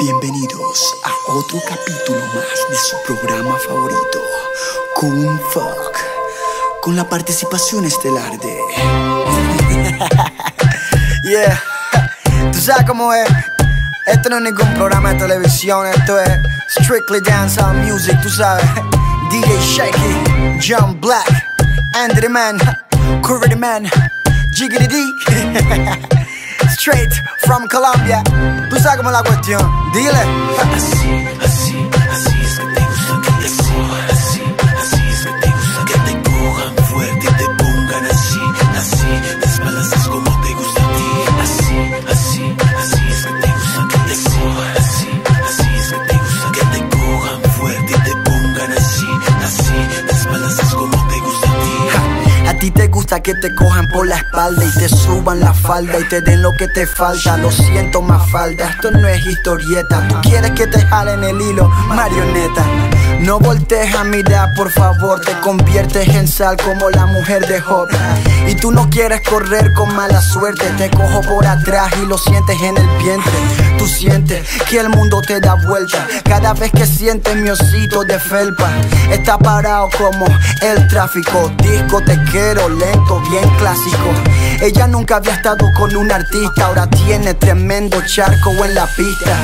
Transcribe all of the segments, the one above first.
Bienvenidos a otro capítulo más de su programa favorito, Kung Funk, con la participación estelar de... Yeah, tú sabes cómo es. Esto no es ningún programa de televisión, esto es Strictly Dancehall Music, tú sabes. DJ Sheky, John Black, Andrew Man, Curry D Man, Jiggy D. Straight from Colombia. Tú sabes cómo es la cuestión. Dile. Así, así, así es que te gusta que te cojan. Así, así es que te gusta que te cojan fuerte y te pongan así, así. Las balas es como te gusta a ti. Así, así, así es que te gusta que te cojan. Así, así es que te gusta que te cojan fuerte y te pongan así, así. Las balas es como te gusta a ti. A ti te gusta que te cojan por la espalda y te suban la falda y te den lo que te falta. Lo siento, Mafalda, esto no es historieta. Tú quieres que te jalen el hilo, marioneta. No voltees a mirar, por favor. Te conviertes en sal como la mujer de Job. Y tú no quieres correr con mala suerte. Te cojo por atrás y lo sientes en el vientre. Tú sientes que el mundo te da vuelta cada vez que sientes mi osito de felpa. Está parado como el tráfico. Disco te quiero lento, bien clásico. Ella nunca había estado con un artista, ahora tiene tremendo charco en la pista.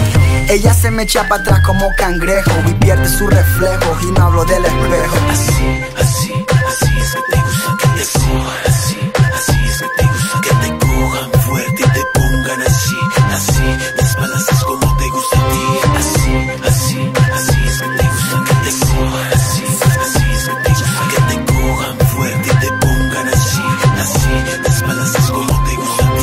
Ella se me echa para atrás como cangrejo y pierde su reflejo, y no hablo del espejo. Así, así, así es que te gusta que te cojan. Así, así es que te gusta que te cojan fuerte y te pongan así, así. Las balas es como te gusta a ti. Así, así, así es que te gusta que te cojan. Así, así es que te gusta que te cojan fuerte y te pongan así, así. Las balas es como te gusta a ti.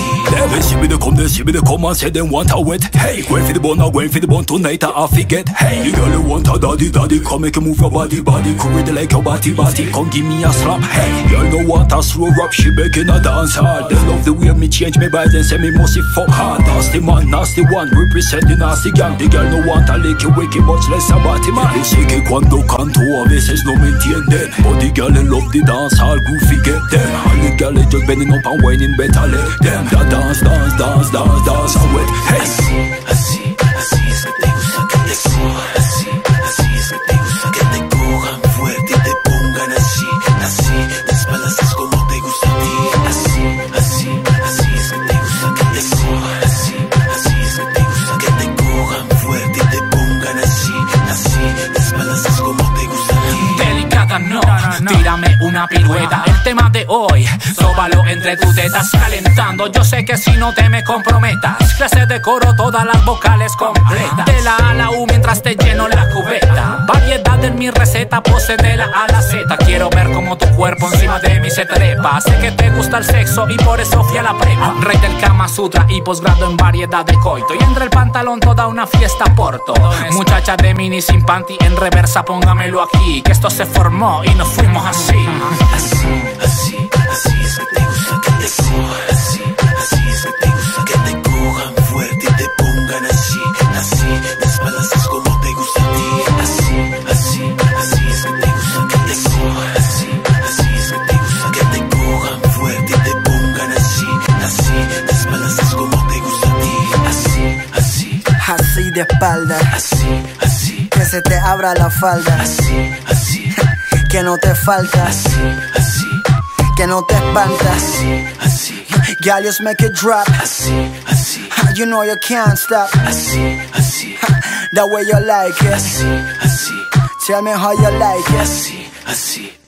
Hey, she be the come, she be the come and say them want her wet. Hey, going for the bone, I'm going for the bone tonight, I forget. Hey, you girl you want her daddy, daddy, come make you move your body, body. Come it like your body, body, come give me a slap. Hey, girl no want her slow rap, she making her dance hard. They love the way me change me by then, say me must fuck hard. Nasty man, nasty one, represent the nasty gang. The girl no want her lick you wicked, much less a body man. Sé que cuando canto a veces no me entienden, but the girl love the dance hard, goofy get them. And the girl just bending up and whining, better let them. That dance. Dance, dance, dance, dance, I'm wet. Hey. Así, así, así es que te gusta que te cojan. Así, así es que te gusta que te cojan fuerte y te pongan así, así. Las balas es como te gusta a ti. Así, así, así es que te gusta que te cojan. Así, así es que te gusta que te cojan fuerte y te pongan así, así. Las balas es como te gusta a ti. Delicada no, tírame una pirueta. El tema de hoy, sóbalo entre tus tetas, calentando. Yo sé que si no te me comprometas, clase de coro, todas las vocales completas. De la A a la U mientras te lleno la cubeta. Variedad en mi receta, pose de la A a la Z. Quiero ver cómo tu cuerpo encima de mí se trepa. Sé que te gusta el sexo y por eso fui a la prepa. Rey del Kama Sutra y posgrado en variedad de coito. Y entre el pantalón toda una fiesta porto. Muchacha de mini sin panty en reversa, póngamelo aquí, que esto se formó y nos fuimos así. Así, así, así es que te gusta que te cojan. Así, así es que te gusta que te cojan fuerte y te pongan así, así. Las balas es como te gusta a ti. Así, así, así es que te gusta que te cojan. Así, así es que te gusta que te cojan fuerte y te pongan así, así. Las balas es como te gusta a ti. Así, así, así de espalda. Así, así, que se te abra la falda. Así, así, que no te falta. Así, así, que no te espanta. Así, así, girl, just make it drop. Así, así, you know you can't stop. Así, así, that way you like it. Así, así, tell me how you like it. Así, así,